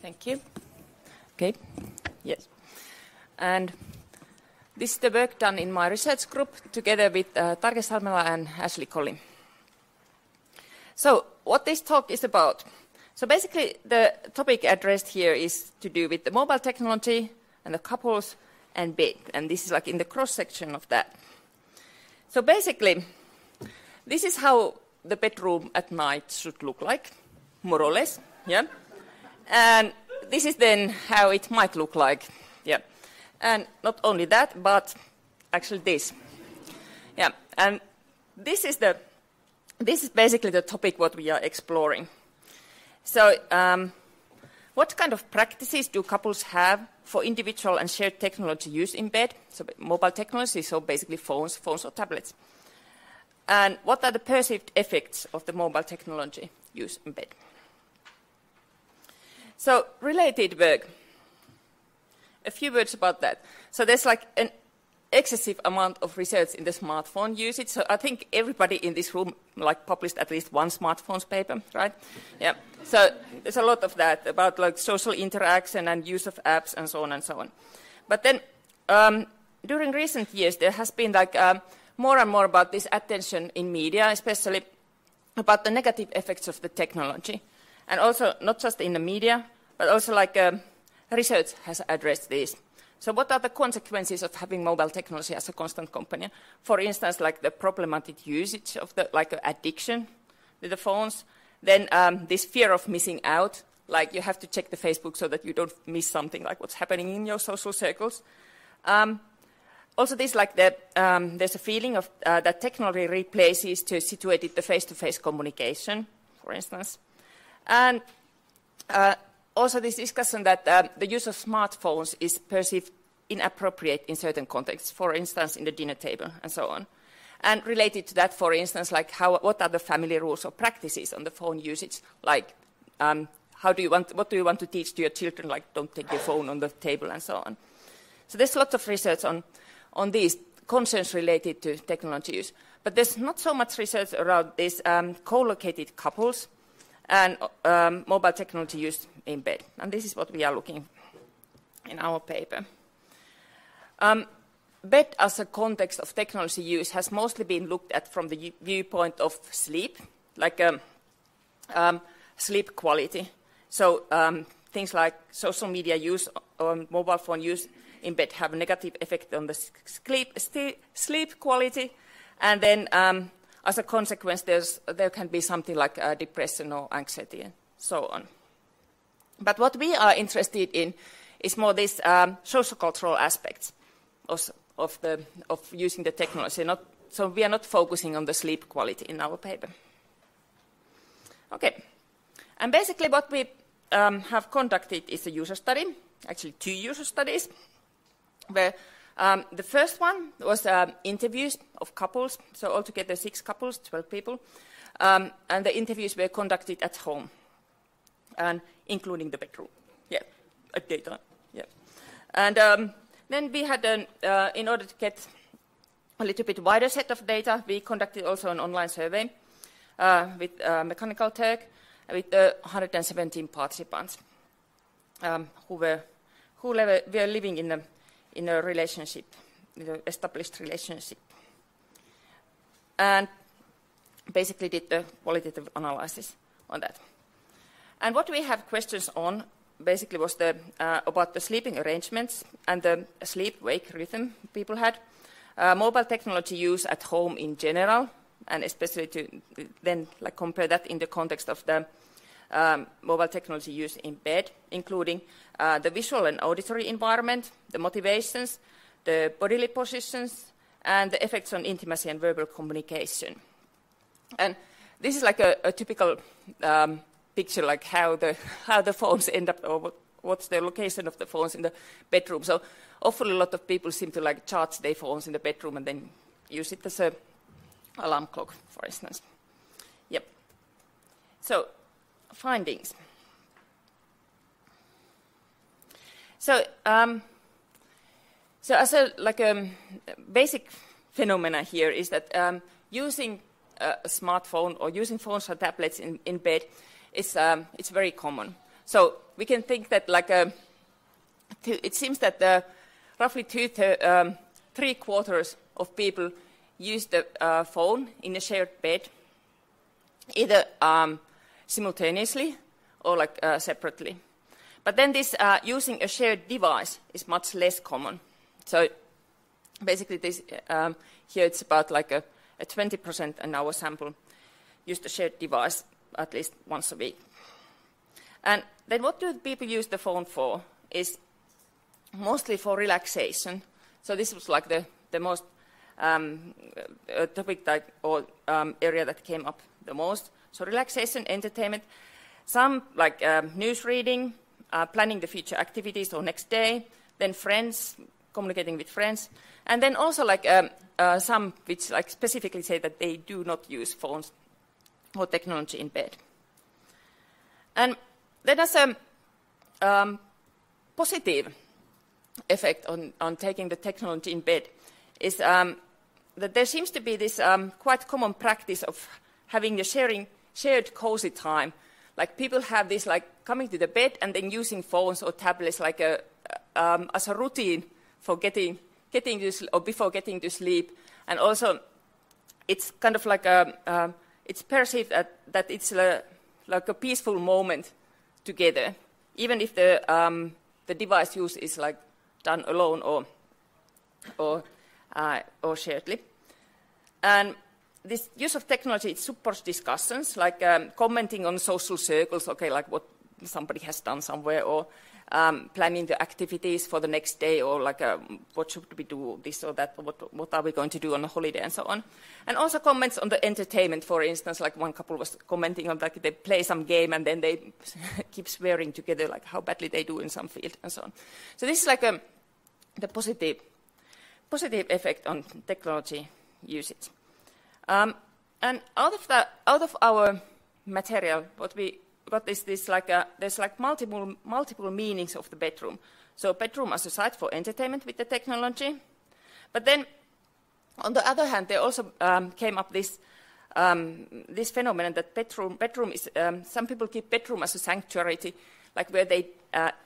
Thank you. Okay. Yes. And this is the work done in my research group together with Tarja Salmela and Ashley Colley. So what this talk is about. So basically the topic addressed here is to do with the mobile technology and the couples and bed. And this is like in the cross section of that. So basically this is how the bedroom at night should look like, more or less. Yeah. And this is then how it might look like. Yeah. And not only that, but actually this. Yeah. And this is basically the topic what we are exploring. So what kind of practices do couples have for individual and shared technology use in bed? So mobile technology, so basically phones or tablets. And what are the perceived effects of the mobile technology use in bed? So related work. A few words about that. So there's like an excessive amount of research in the smartphone usage. So I think everybody in this room like published at least one smartphones paper, right? Yeah. So there's a lot of that about like social interaction and use of apps and so on and so on. But then during recent years there has been like more and more about this attention in media, especially about the negative effects of the technology. And also not just in the media, but also like research has addressed this. So what are the consequences of having mobile technology as a constant companion? For instance, like the problematic usage of the addiction with the phones. Then this fear of missing out, like you have to check the Facebook so that you don't miss something, like what's happening in your social circles. Also this like that there's a feeling of that technology replaces to situated the face-to-face communication, for instance. And also this discussion that the use of smartphones is perceived inappropriate in certain contexts, for instance, in the dinner table and so on. And related to that, for instance, like what are the family rules or practices on the phone usage? Like what do you want to teach to your children? Like don't take your phone on the table and so on. So there's lots of research on these concerns related to technology use. But there's not so much research around these co-located couples and mobile technology used in bed. And this is what we are looking in our paper. Bed as a context of technology use has mostly been looked at from the viewpoint of sleep, like sleep quality. So things like social media use or mobile phone use in bed have a negative effect on the sleep quality. And then as a consequence, there can be something like depression or anxiety and so on. But what we are interested in is more these socio-cultural aspects of using the technology. So we are not focusing on the sleep quality in our paper. Okay, and basically what we have conducted is a user study, actually two user studies, where the first one was interviews of couples, so altogether 6 couples, 12 people, and the interviews were conducted at home, and including the bedroom, yeah, at daytime, yeah. And then we had, in order to get a little bit wider set of data, we conducted also an online survey with Mechanical Turk, with 117 participants who were living in a relationship, an established relationship. And basically did the qualitative analysis on that. And what we have questions on basically was about the sleeping arrangements and the sleep-wake rhythm people had, mobile technology use at home in general, and especially to then like compare that in the context of the mobile technology use in bed, including the visual and auditory environment, the motivations, the bodily positions, and the effects on intimacy and verbal communication. And this is like a typical picture, like how the phones end up, or what's the location of the phones in the bedroom. So awfully a lot of people seem to like charge their phones in the bedroom and then use it as an alarm clock, for instance. Yep. So findings. So, as a basic phenomena here is that using a smartphone or using phones or tablets in bed is it's very common. So we can think that like it seems that roughly three quarters of people use the phone in a shared bed, either simultaneously or like separately. But then this using a shared device is much less common. So basically this here it's about like a 20% in our sample used a shared device at least once a week. And then what do people use the phone for? Is mostly for relaxation. So this was like the most topic that, or area that came up the most. So relaxation, entertainment, some like news reading, planning the future activities or next day, then friends, communicating with friends, and then also like some which like specifically say that they do not use phones or technology in bed. And that has a positive effect on taking the technology in bed is that there seems to be this quite common practice of having the shared cozy time. Like people have this like coming to the bed and then using phones or tablets like as a routine for getting to sleep or before getting to sleep. And also it's kind of like it's perceived that it's like a peaceful moment together, even if the device use is like done alone or sharedly. And this use of technology, it supports discussions, like commenting on social circles, okay, like what somebody has done somewhere, or planning the activities for the next day, or like what should we do, this or that, or what are we going to do on a holiday, and so on. And also comments on the entertainment, for instance, like one couple was commenting on like they play some game and then they keep swearing together, like how badly they do in some field, and so on. So this is like the positive effect on technology usage. And out of our material, what we got is this like there's like multiple meanings of the bedroom. So bedroom as a site for entertainment with the technology, but then on the other hand, there also came up this phenomenon that bedroom is some people keep bedroom as a sanctuary, like where they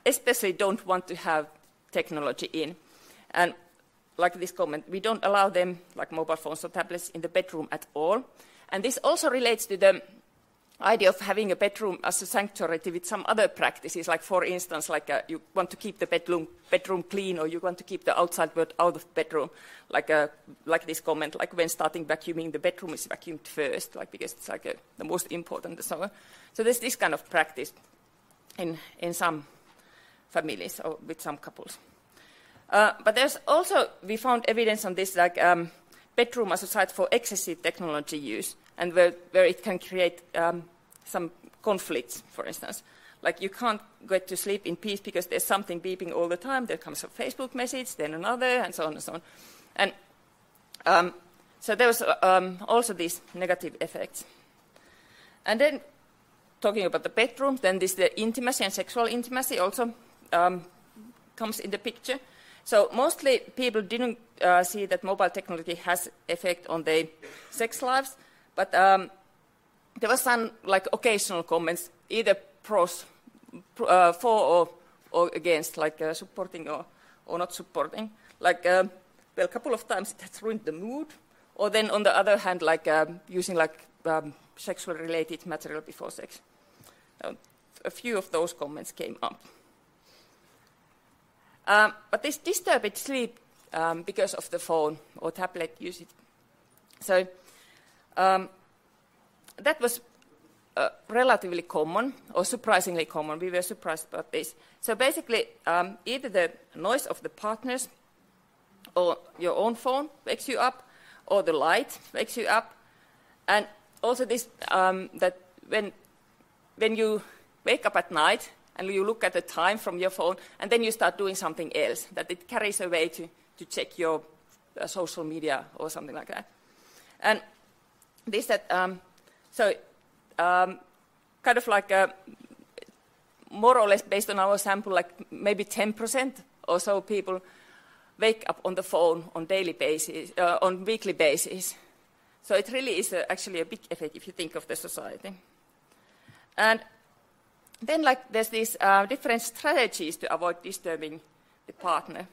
especially don't want to have technology in, and like this comment, we don't allow them, like mobile phones or tablets, in the bedroom at all. And this also relates to the idea of having a bedroom as a sanctuary with some other practices, like for instance, like you want to keep the bedroom clean, or you want to keep the outside world out of the bedroom, like this comment, like when starting vacuuming, the bedroom is vacuumed first, like because it's like the most important and so on. So there's this kind of practice in some families or with some couples. But there's also, we found evidence on this, like bedroom as a site for excessive technology use, and where it can create some conflicts, for instance. Like you can't get to sleep in peace because there's something beeping all the time. There comes a Facebook message, then another, and so on and so on. And so there was also these negative effects. And then talking about the bedroom, then this the intimacy and sexual intimacy also comes in the picture. So mostly people didn't see that mobile technology has effect on their sex lives, but there were some like occasional comments, either for or against, like supporting or not supporting. Like well, a couple of times it has ruined the mood, or then on the other hand, like using like sexual related material before sex. A few of those comments came up. But this disturbed sleep because of the phone or tablet usage. So that was relatively common, or surprisingly common. We were surprised about this. So basically, either the noise of the partners or your own phone wakes you up, or the light wakes you up. And also this, that when you wake up at night, and you look at the time from your phone, and then you start doing something else, that it carries away to check your social media or something like that. And this that, kind of like more or less based on our sample, like maybe 10% or so people wake up on the phone on daily basis, on weekly basis. So it really is actually a big effect if you think of the society. And Then there's these different strategies to avoid disturbing the partner.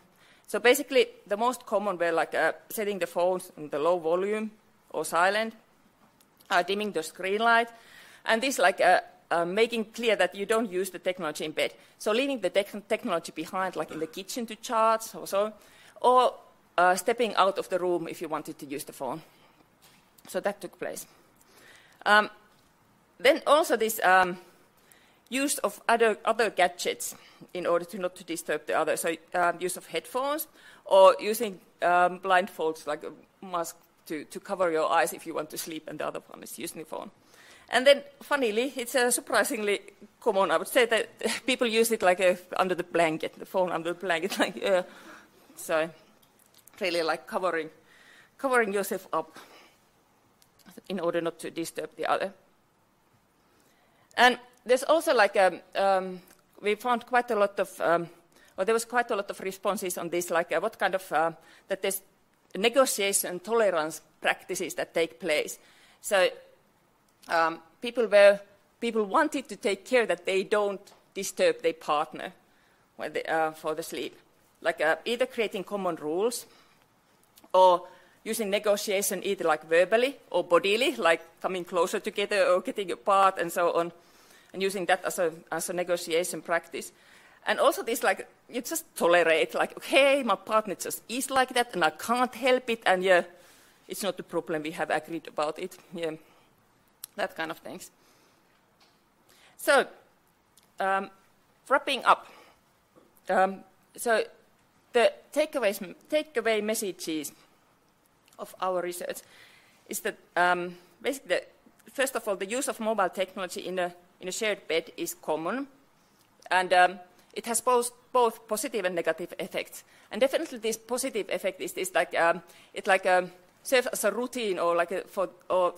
So basically the most common were setting the phones on the low volume or silent, dimming the screen light, and this making clear that you don't use the technology in bed. So leaving the technology behind, like in the kitchen to charge or so, or stepping out of the room if you wanted to use the phone. So that took place. Then also this use of other gadgets in order to not to disturb the other. So use of headphones or using blindfolds like a mask to cover your eyes if you want to sleep, and the other one is using the phone. And then funnily, it's surprisingly common. I would say that people use it like under the blanket, the phone under the blanket, so really like covering yourself up in order not to disturb the other. And there's also we found quite a lot of, there was quite a lot of responses on this, what kind of, that there's negotiation tolerance practices that take place. So people wanted to take care that they don't disturb their partner when they, for the sleep, either creating common rules or using negotiation either verbally or bodily, coming closer together or getting apart and so on, and using that as a negotiation practice. And also this you just tolerate, okay, my partner just is like that and I can't help it, and yeah, it's not a problem, we have agreed about it, yeah, that kind of things. So wrapping up, so the takeaway messages of our research is that basically, first of all, the use of mobile technology in a shared bed is common, and it has both positive and negative effects. And definitely this positive effect is this, serves as a routine, or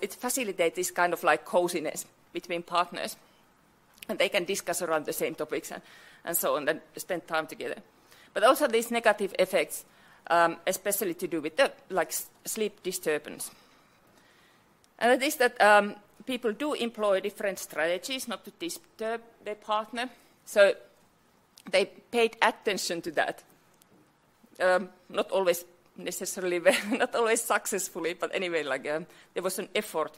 it facilitates this kind of coziness between partners, and they can discuss around the same topics and so on, and spend time together. But also these negative effects, especially to do with the sleep disturbance. And it is that people do employ different strategies not to disturb their partner, so they paid attention to that. Not always necessarily, not always successfully, but anyway, there was an effort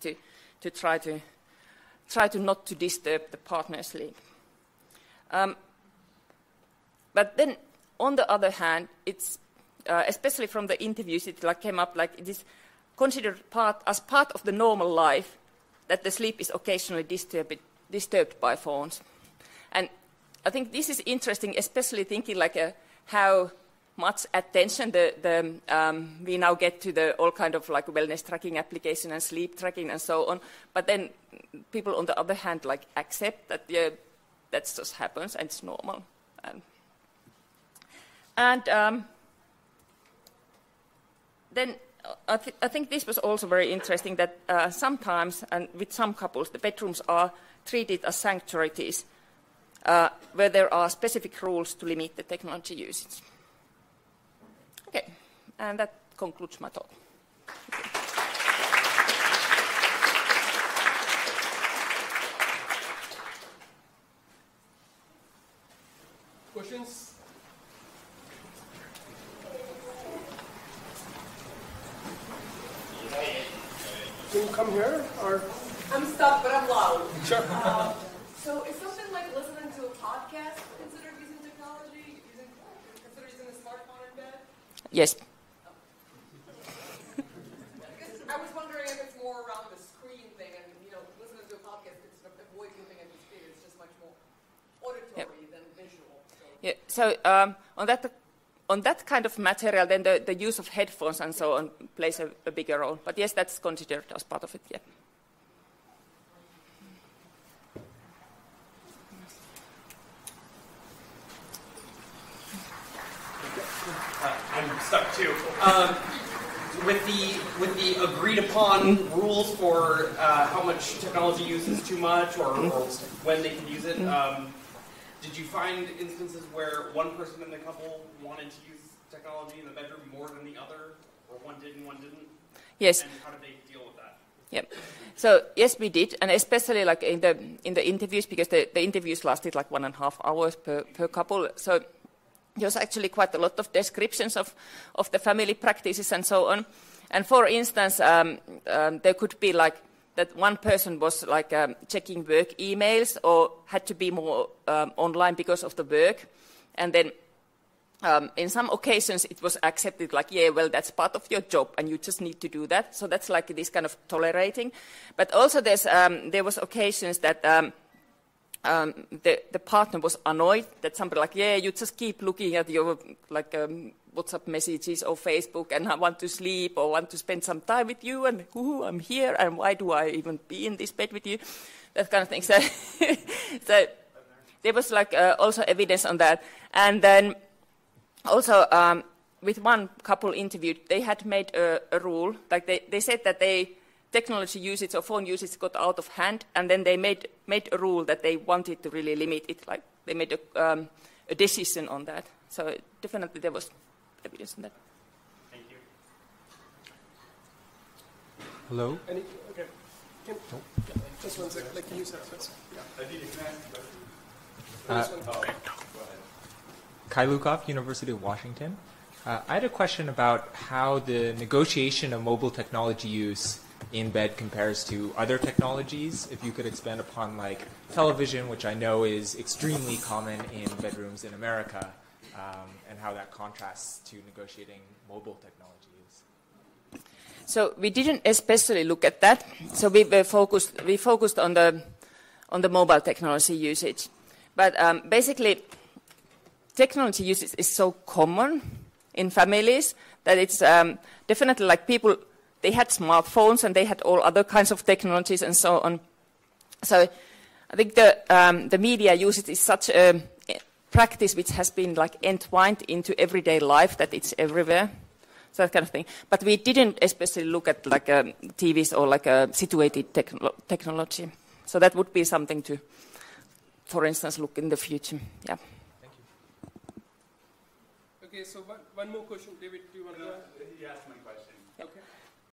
to try to not to disturb the partner's sleep. But then, on the other hand, it's especially from the interviews, it came up it is considered part of the normal life that the sleep is occasionally disturbed by phones. And I think this is interesting, especially thinking how much attention we now get to the all kind of wellness tracking application and sleep tracking and so on. But then people on the other hand accept that that just happens and it's normal. Then I think this was also very interesting that sometimes, and with some couples, the bedrooms are treated as sanctuaries where there are specific rules to limit the technology usage. Okay, and that concludes my talk. Questions? Can you come here? Or? I'm stuck, but I'm loud. Sure. So is something like listening to a podcast considered using technology? Considered using a smartphone in bed? Yes. Oh. I was wondering if it's more around the screen thing, and listening to a podcast, it's avoid moving into screen. It's just much more auditory, yep, than visual. So, yeah. So on that kind of material, then the use of headphones and so on plays a bigger role. But yes, that's considered as part of it, yeah. I'm stuck too. With the agreed upon rules for how much technology uses too much or when they can use it, did you find instances where one person in the couple wanted to use technology in the bedroom more than the other, or one did and one didn't? Yes. And how did they deal with that? Yep. So yes, we did, and especially like in the interviews, because the interviews lasted like 1.5 hours per couple. So there's actually quite a lot of descriptions of the family practices and so on. And for instance, there could be like that one person was like checking work emails or had to be more online because of the work. And then in some occasions it was accepted like, yeah, well, that's part of your job and you just need to do that. So that's like this kind of tolerating. But also there was occasions that the partner was annoyed that somebody like, yeah, you just keep looking at your like WhatsApp messages or Facebook, and I want to sleep or want to spend some time with you, and whoo, I'm here, and why do I even be in this bed with you? That kind of thing. So, so there was like also evidence on that. And then also with one couple interviewed, they had made a rule, like they said that they technology usage or phone usage got out of hand, and then they made a rule that they wanted to really limit it. Like they made a decision on that. So definitely there was evidence on that. Thank you. Hello. Any, okay. Just one second. Like, can you say this? Yeah. I did it. Kai Lukoff, University of Washington. I had a question about how the negotiation of mobile technology use in bed compares to other technologies. If you could expand upon like television, which I know is extremely common in bedrooms in America, and how that contrasts to negotiating mobile technologies. So we didn't especially look at that. So we were focused. We focused on the mobile technology usage, but basically, technology usage is so common in families that it's definitely like people. They had smartphones and they had all other kinds of technologies and so on. So I think the media usage is such a practice which has been like entwined into everyday life that it's everywhere, so that kind of thing. But we didn't especially look at like TVs or like a situated technology. So that would be something to, for instance, look in the future. Yeah. Thank you. Okay, so one more question, David. Do you want to? Yes, my question. Okay.